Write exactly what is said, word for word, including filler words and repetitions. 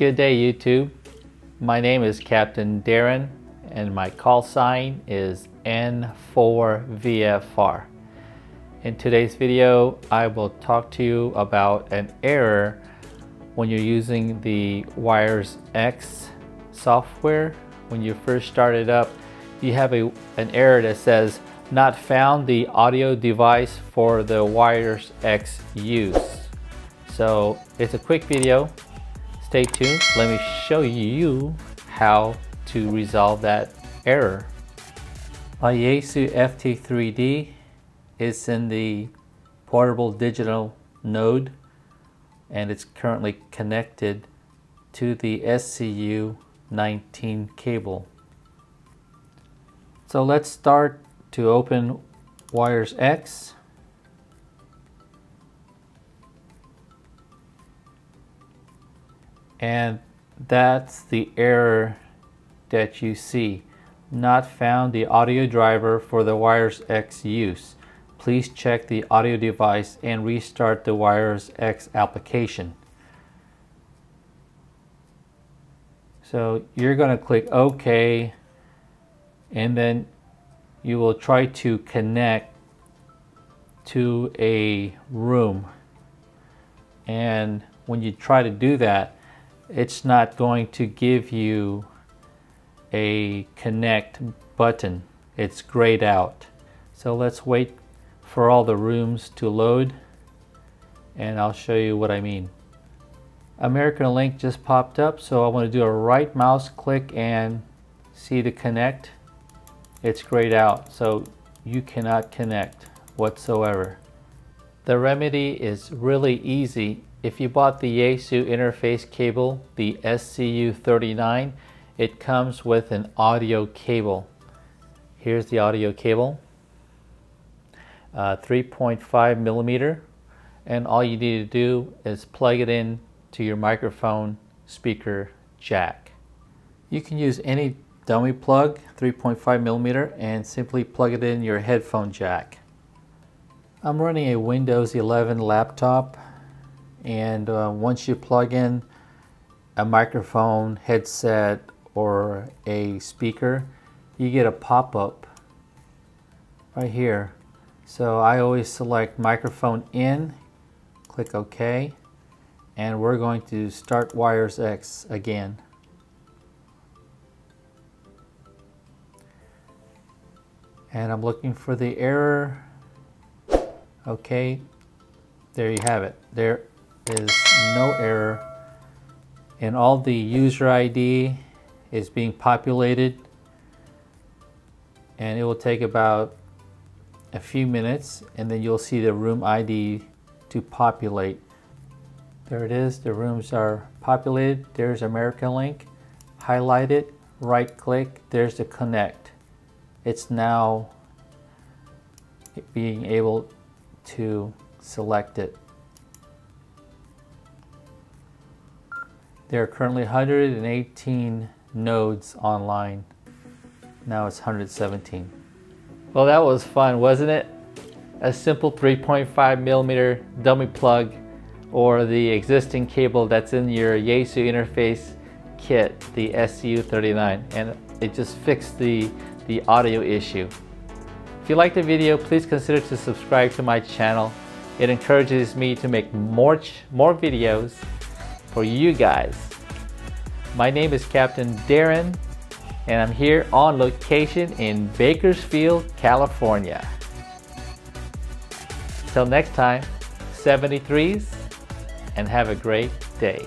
Good day, YouTube. My name is Captain Darren and my call sign is N four V F R. In today's video, I will talk to you about an error when you're using the WIRES-X software. When you first start it up, you have a, an error that says, "Not found the audio device for the WIRES-X use." So it's a quick video. Stay tuned. Let me show you how to resolve that error. My Yaesu F T three D is in the portable digital node and it's currently connected to the S C U nineteen cable. So let's start to open WIRES-X. And that's the error that you see. Not found the audio driver for the WIRES-X use. Please check the audio device and restart the WIRES-X application. So you're going to click OK, and then you will try to connect to a room. And when you try to do that, it's not going to give you a connect button. It's grayed out. So let's wait for all the rooms to load and I'll show you what I mean. AmericaLink just popped up, so I want to do a right mouse click and see the connect. It's grayed out, so you cannot connect whatsoever. The remedy is really easy. If you bought the Yaesu interface cable, the S C U thirty-nine, it comes with an audio cable. Here's the audio cable, uh, three point five millimeter, and all you need to do is plug it in to your microphone speaker jack. You can use any dummy plug, three point five millimeter, and simply plug it in your headphone jack. I'm running a Windows eleven laptop. And uh, once you plug in a microphone, headset, or a speaker, you get a pop-up right here. So I always select microphone in, click OK, and we're going to start WIRES-X again. And I'm looking for the error. Okay, there you have it. There is no error, and all the user I D is being populated, and it will take about a few minutes, and then you'll see the room I D to populate. There it is, the rooms are populated. There's AmericaLink, highlight it, right click, there's the connect. It's now being able to select it. There are currently one hundred eighteen nodes online. Now it's one hundred seventeen. Well, that was fun, wasn't it? A simple three point five millimeter dummy plug or the existing cable that's in your Yaesu interface kit, the S C U thirty-nine, and it just fixed the, the audio issue. If you liked the video, please consider to subscribe to my channel. It encourages me to make more, more videos for you guys. My name is Captain Darren and I'm here on location in Bakersfield, California. Till next time, seventy-threes, and have a great day.